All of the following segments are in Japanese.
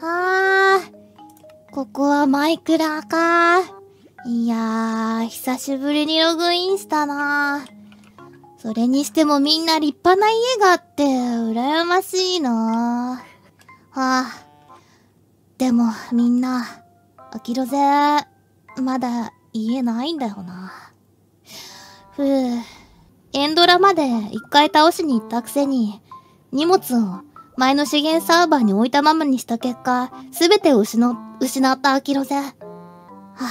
あー、ここはマイクラか。いやー、久しぶりにログインしたな。それにしてもみんな立派な家があって、羨ましいな。ああ、でもみんな、あきろぜ、まだ家ないんだよな。ふぅ、エンドラまで一回倒しに行ったくせに、荷物を前の資源サーバーに置いたままにした結果、すべてを失ったあきろぜ。はあ、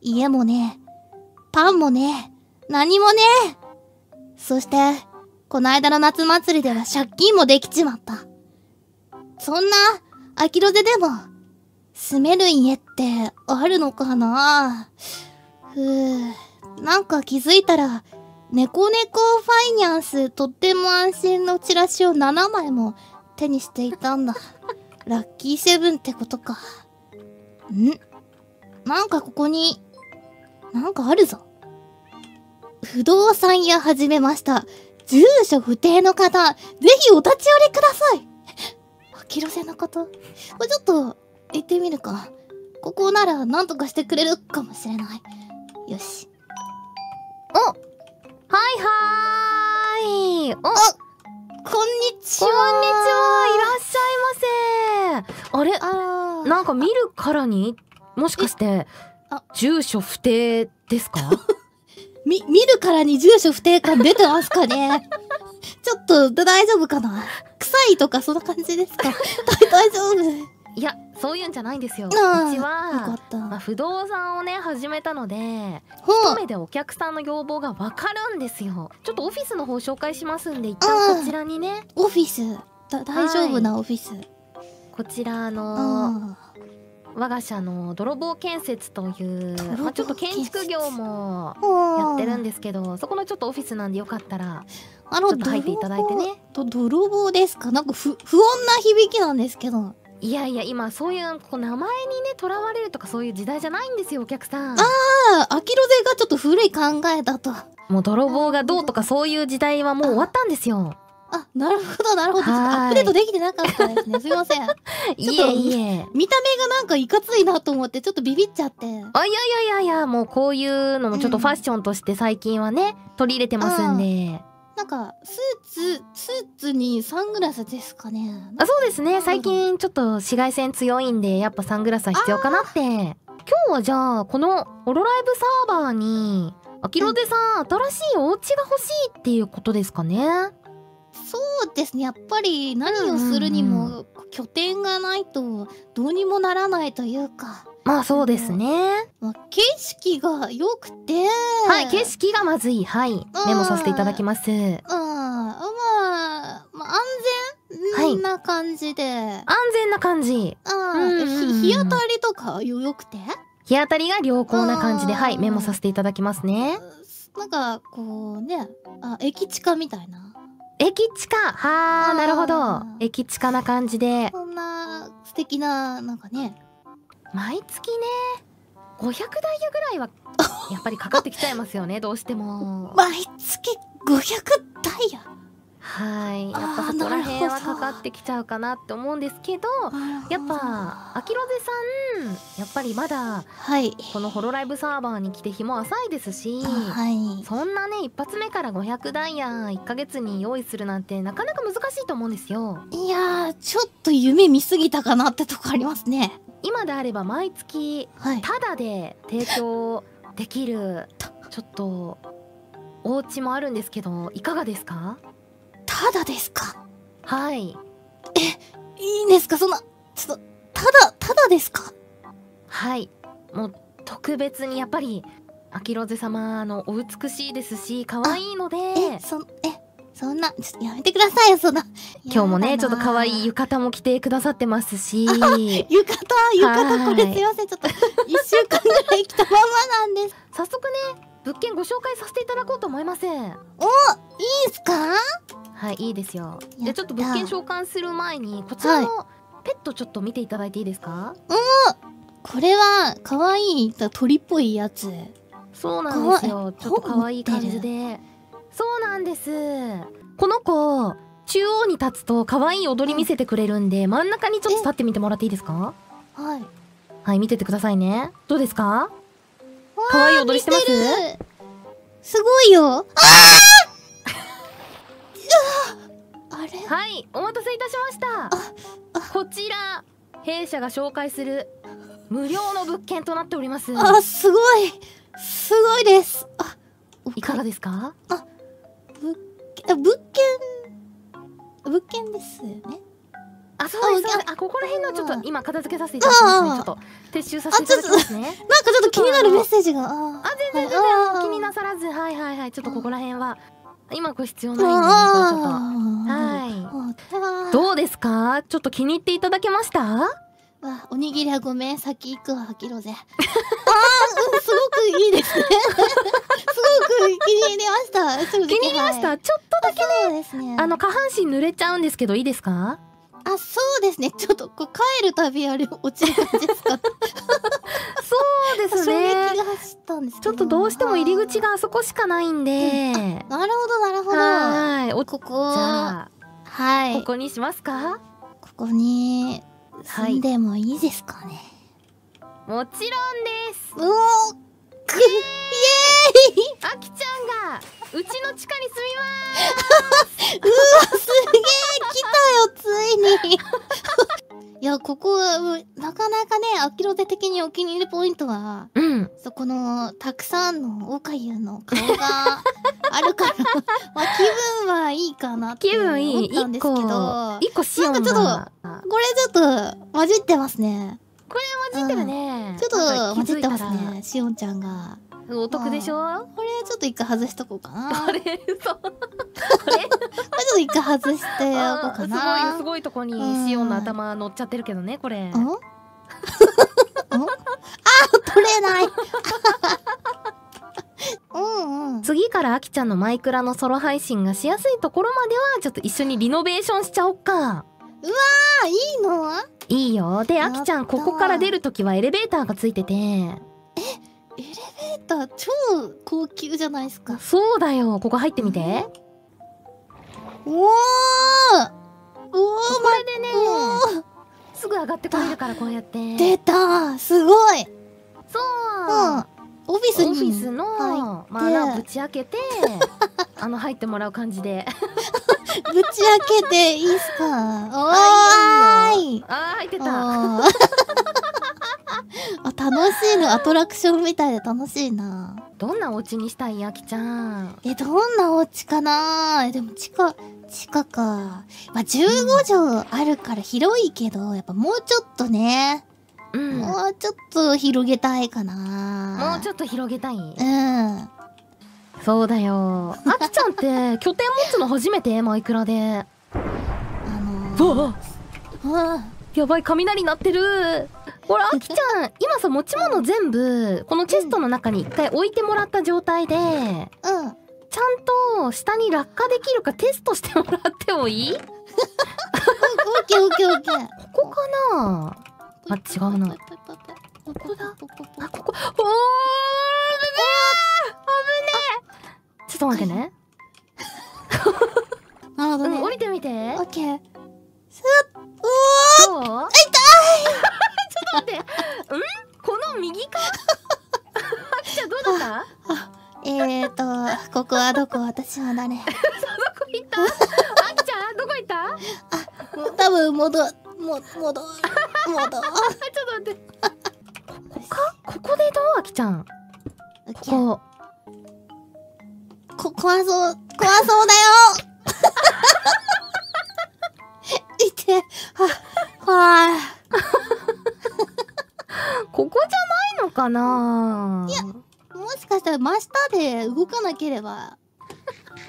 家もね、パンもね、何もね。そして、こないだの夏祭りでは借金もできちまった。そんな、あきろぜでも、住める家ってあるのかな？ふぅ、なんか気づいたら、ネコネコファイニャンスとっても安心のチラシを7枚も手にしていたんだ。ラッキーセブンってことか。なんかここに、なんかあるぞ。不動産屋始めました。住所不定の方、ぜひお立ち寄りください。あきろぜの方、これちょっと行ってみるか。ここなら何とかしてくれるかもしれない。よし。お、はいはーい。お、こんにちは。こんにちは。いらっしゃいませ。あれ、なんか見るからに、もしかして、住所不定ですか？見るからに住所不定感出てますかね。ちょっと大丈夫かな。臭いとかそんな感じですか。大丈夫。いや、そういうんじゃないんですよ。うちは、まあ、不動産をね始めたので、一目でお客さんの要望がわかるんですよ。ちょっとオフィスの方紹介しますんで、一旦こちらにね。オフィス大丈夫なオフィス。こちら我が社の泥棒建設という、まあ、ちょっと建築業もやってるんですけど、そこのちょっとオフィスなんでよかったらちょっと入っていただいてね。泥棒ですか？なんか不穏な響きなんですけど。いやいや、今そういう名前にねとらわれるとかそういう時代じゃないんですよ、お客さん。ああ、あきろぜがちょっと古い考えだと。もう泥棒がどうとかそういう時代はもう終わったんですよ。あ、なるほど、なるほど。アップデートできてなかったですね。すいません。いえいえ。見た目がなんかいかついなと思って、ちょっとビビっちゃって。あ、いやいやいやいや、もうこういうのもちょっとファッションとして最近はね、取り入れてますんで。なんか、スーツにサングラスですかね。あ、そうですね。最近ちょっと紫外線強いんで、やっぱサングラスは必要かなって。今日はじゃあ、このオロライブサーバーに、あきろぜさん、新しいお家が欲しいっていうことですかね。そうですね、やっぱり何をするにも拠点がないとどうにもならないというか。まあそうですね。景色が良くて。はい、景色がまずい。はい。メモさせていただきます。まあ安全な感じで。安全な感じ。日当たりとか良くて。日当たりが良好な感じで、はい、メモさせていただきますね。なんかこうね、駅近みたいな。駅近、はあ、なるほど。駅近な感じで。そんな素敵な、なんかね。毎月ね、500ダイヤぐらいは、やっぱりかかってきちゃいますよね、どうしても。毎月500ダイヤ？はい。やっぱそこら辺はかかってきちゃうかなって思うんですけど、やっぱ、あきろぜさん、やっぱりまだ、このホロライブサーバーに来て日も浅いですし、そんなね、一発目から500ダイヤ1ヶ月に用意するなんてなかなか難しいと思うんですよ。いやー、ちょっと夢見すぎたかなってとこありますね。今であれば毎月、タダで提供できる、ちょっと、お家もあるんですけど、いかがですか？ただですか？はい。え、いいんですか？そんな、ちょっと、ただですか？はい。もう、特別にやっぱり、あきろぜ様のお美しいですし、可愛いので。そんな、ちょっとやめてくださいよ、そんな。今日もね、ちょっと可愛い浴衣も着てくださってますし。浴衣、これすいません、ちょっと、一週間ぐらい着たままなんです。早速ね、物件ご紹介させていただこうと思います。お、いいんすか？はい、いいですよ。じゃあちょっと物件召喚する前に、こちらのペットちょっと見ていただいていいですか？これは、かわいい鳥っぽいやつ。そうなんですよ。ちょっとかわいい感じで。そうなんです。この子、中央に立つと可愛い踊り見せてくれるんで、真ん中にちょっと立ってみてもらっていいですか？はい。はい、見ててくださいね。どうですか？可愛い踊りしてます？すごいよ。ああ！あれ？はい、お待たせいたしました。こちら、弊社が紹介する無料の物件となっております。あ、すごい。すごいです。あ、いかがですか？あ、物件ですよね。あ、そうです。あ、ここら辺のちょっと今片付けさせていただきますね。ちょっと撤収させていただきますね。なんかちょっと気になるメッセージが。あ、全然気になさらず、はい、ちょっとここら辺は今これ必要ないんで、ちょっとはい。どうですか？ちょっと気に入っていただけました？わ、おにぎりはごめん、先行くわ、切ろうぜ。ああ、すごくいいですね。気に入りました。気に入りました。ちょっとだけね、下半身濡れちゃうんですけど、いいですか？あ、そうですね。ちょっと、帰るたびあれ、落ちる感じですか？そうですね。衝撃が走ったんですけど。ちょっとどうしても入り口があそこしかないんで。なるほど、なるほど。はい。ここ。じゃあ、はい。ここにしますか？ここに、住んでもいいですかね？もちろんです。うお！イエーイ！あきちゃんがうちの地下に住みます。うわ、すげえ、来たよついに。いや、ここなかなかね、あきろで的にお気に入りポイントは、うん、そこのたくさんのおかゆの顔があるから、まあ、気分はいいかなって思ったんですけど、なんかちょっとこれちょっと混じってますね。これ混じってるね。ちょっと混じってますね。しおんちゃんが。お得でしょ？これちょっと一回外しとこうかな。あれ？そう。これ？これちょっと一回外しておこうかな。すごいとこにしおんの頭乗っちゃってるけどね、これ。あ、取れない。次からあきちゃんのマイクラのソロ配信がしやすいところまではちょっと一緒にリノベーションしちゃおっか。うわー、いいの？いいよ。で、あきちゃん、ここから出るときはエレベーターがついてて。エレベーター超高級じゃないですか。そうだよ。ここ入ってみて。おーおー、これでね、すぐ上がってこれるから、こうやって。出た、すごい。そう。オフィスに。オフィスの穴をぶち開けて、入ってもらう感じで。ぶち開けていいっすか？おーい！あ、入ってた。あ、楽しいの。アトラクションみたいで楽しいな。どんなお家にしたい？あきちゃん。どんなお家かな？でも地下か。まあ、15畳あるから広いけど、やっぱもうちょっとね。うん。もうちょっと広げたいかな。もうちょっと広げたい？うん。そうだよ。あきちゃんって拠点持つの初めて？マイクラで。やばい、雷鳴ってる。ほら、あきちゃん、今さ、持ち物全部、このチェストの中に一回置いてもらった状態で、ちゃんと下に落下できるかテストしてもらってもいい？オッケーオッケーオッケー。ここかな？あ、違うな。ここだ。あ、ここ。おー！ちょっと待ってね。なるほどね。降りてみて。オッケー。すっ、うわー。痛い。ちょっと待って。この右か。あきちゃんどうだった？ここはどこ？私は誰？どこ行った？あきちゃんどこ行った？あ、多分戻。ちょっと待って。ここか？ここでどう？あきちゃん。ここ。怖そうだよ。いて、はここじゃないのかな。いや、もしかしたら真下で動かなければ、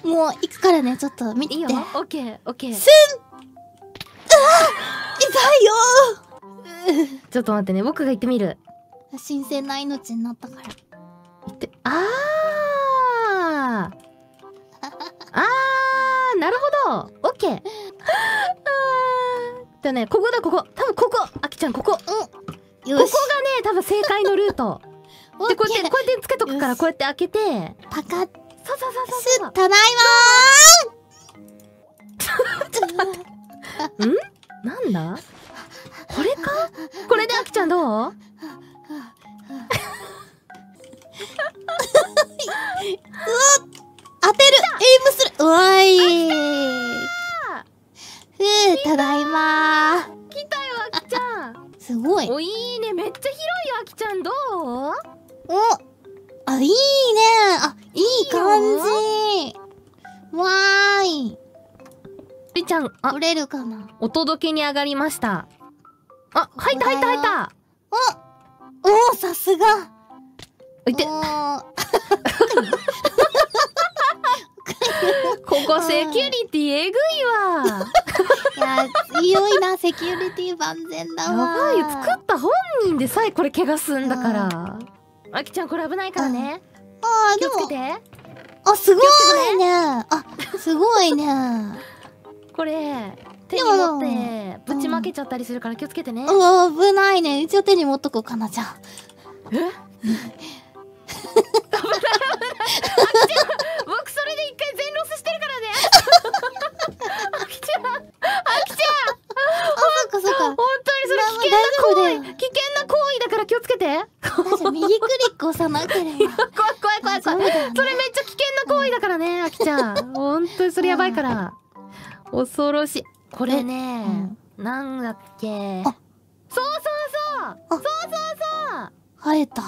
もう行くからね、ちょっと見て。いいよ。オッケー、オッケー。痛いよ。ちょっと待ってね、僕が行ってみる。新鮮な命になったから。行って、なるほど。オッケー。じゃね、ここだ、ここ。多分ここ。あきちゃん、ここ。よし。ここがね、多分正解のルート。で、こうやってつけとくから、こうやって開けて。パカッ。そうそうそうそう。ただいまー。ちょっと待って、ん？なんだこれか、これであきちゃんどう？当てる、エイムする、うわいー、ただいまー、来たよあきちゃん、すごい、お、いいね、めっちゃ広いよあきちゃん、どう？お、あ、いいね、あ、いい感じ、わーい、りちゃん、あ、取れるかな、お届けに上がりました、あ、入った入った入った、お、お、さすが、いて、ここセキュリティえぐいわ。いや、強いな、セキュリティ万全だわ。やばい、作った本人でさえこれ怪我すんだから。あきちゃんこれ危ないからね。ああ、気をつけて。あ、すごいね。あ、すごいね。これ手に持ってぶちまけちゃったりするから気をつけてね。あ、危ないね。一応手に持っとこうかな、じゃあ。え？僕それで一回全ロスしてるからね。あきちゃん、あきちゃん、あ、そっかそっか、本当にそれ危険な行為、危険な行為だから気をつけて。右クリック押さなければ。怖い怖い怖い怖い、それめっちゃ危険な行為だからね、あきちゃん、本当にそれやばいから。恐ろしい。これね、なんだっけ、そうそうそうそうそうそう、生えた、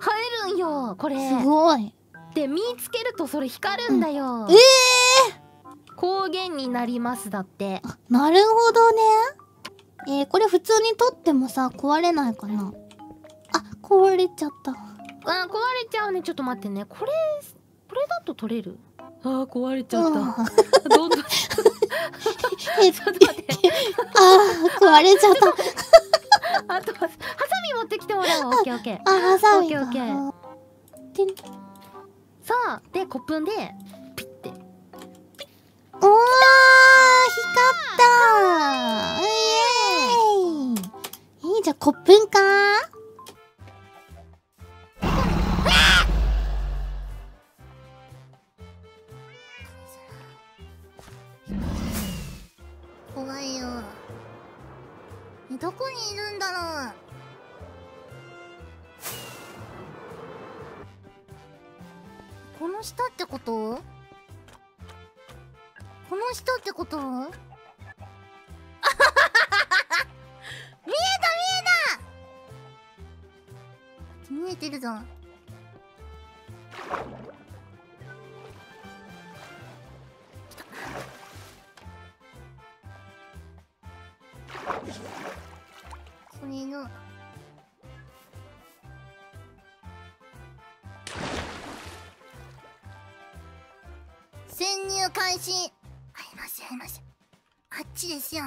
生えるんよこれ、すごい、で見つけるとそれ光るんだよ。ええー、光源になりますだって。なるほどね。これ普通に取ってもさ壊れないかな。あ、壊れちゃった。あ、壊れちゃうね。ちょっと待ってね、これだと取れる。あー、壊れちゃった。どうだちょっと待って、あー、壊れちゃった。あとハサミ持ってきてもらおう。オッケーオッケー。あ、ハサミオッケー。そうで、コップンでピッて、おー、光ったー、イエーイ。じゃあコップンかー。怖いよ、どこにいるんだろう。この下ってこと？この下ってこと？見えた見えた！見えてるじゃん。これの。潜入開始。ありますよ、ありますよ。あっちですよ。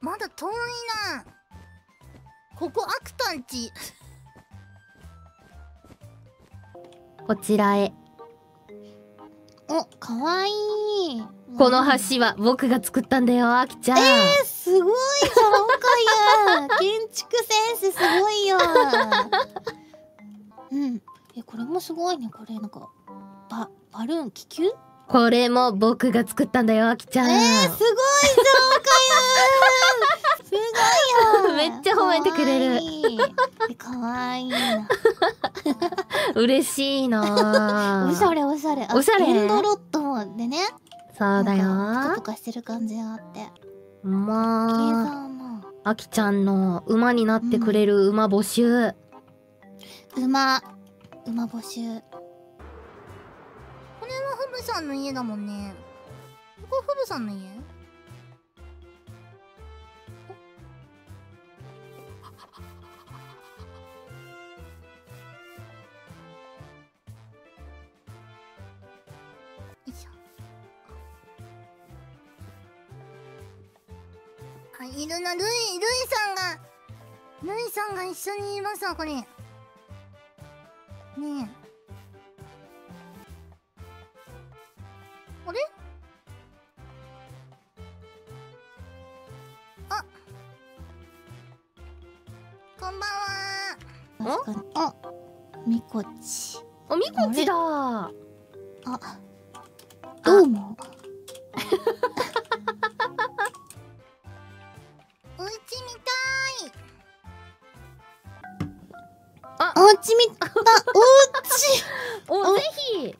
まだ遠いな。ここアクタンち。こちらへ。お、かわいい。この橋は僕が作ったんだよ、あきちゃん。すごいじゃん、おかゆ。建築センスすごいよ。うん、これもすごいね。これなんかバルーン、気球、これも僕が作ったんだよ、あきちゃん。すごいじゃん、おかゆ。すごいよ。めっちゃ褒めてくれる。かわいいな。嬉しいな。おしゃれおしゃれ。おしゃれ。エンドロットでね。そうだよ。ぷかぷかしてる感じがあって。まあ、あきちゃんの馬になってくれる馬募集。馬募集。これはフブさんの家だもんね。ここフブさんの家？あ、いるな、ルイさんが一緒にいますわ、これ。ねえ、あれ、あ、こんばんは。あ、みこちだ。あ、どうも。おうちみたい。あ、おうちみた、おうち。お、ぜひ。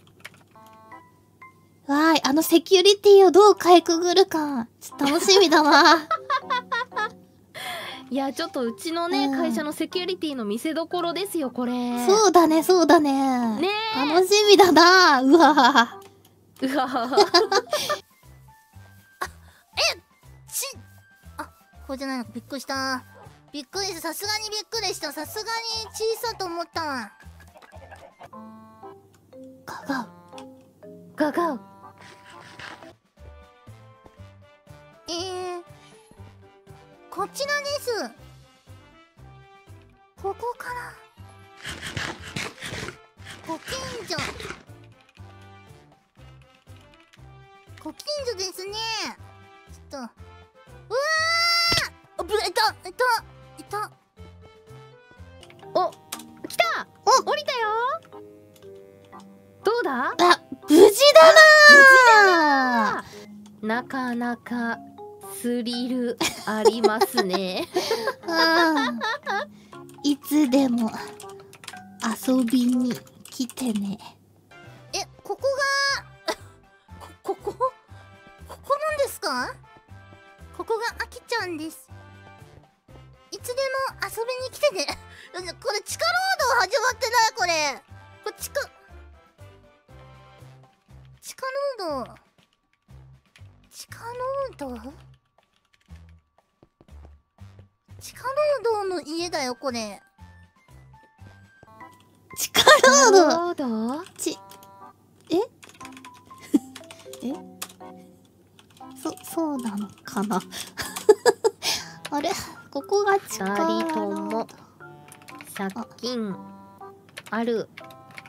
わーい、あのセキュリティをどうかいくぐるか、ちょっと楽しみだわ。いや、ちょっとうちのね、会社のセキュリティの見せどころですよ、これ。そうだね、そうだね。ねー、楽しみだな。うわー、うわー。あ、こうじゃないの、びっくりした。びっくりした、さすがにびっくりした。さすがに小さと思ったわ。ガガウガガウ。こちらです。ここからご近所、ご近所ですね。ちょっと、うわー、ぶ、お、来た。お、降りたよ。どうだ。あ、無事だな。なかなかスリルありますね。いつでも遊びに来てね。え、ここがここなんですか？ここがあきちゃんです。いつでも遊びに来てね。これ地下労働始まってない？これ地下労働、地下労働の家だよ、これ。地下労働？えそうなのかな。あれ、ここが地下労働。二人とも借金ある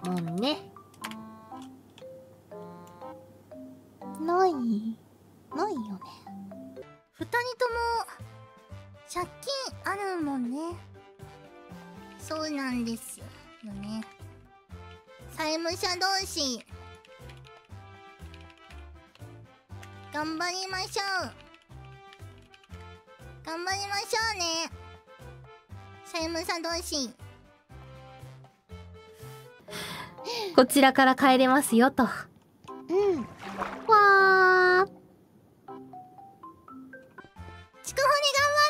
もんね。ないよね。二人とも借金あるもんね。そうなんですよね。債務者同士頑張りましょう。頑張りましょうね、債務者同士。こちらから帰れますよと。うん。わー。ちくほに頑張ろ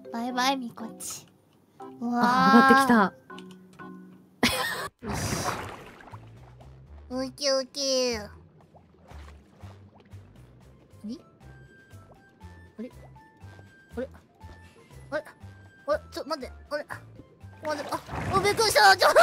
う。バイバイ、みこち。うわー、あ、上がってきた。ウキウキ。あれあれあれあれあれ、ちょ、待って、あれ、待って、あ、びっくりした、ちょっと。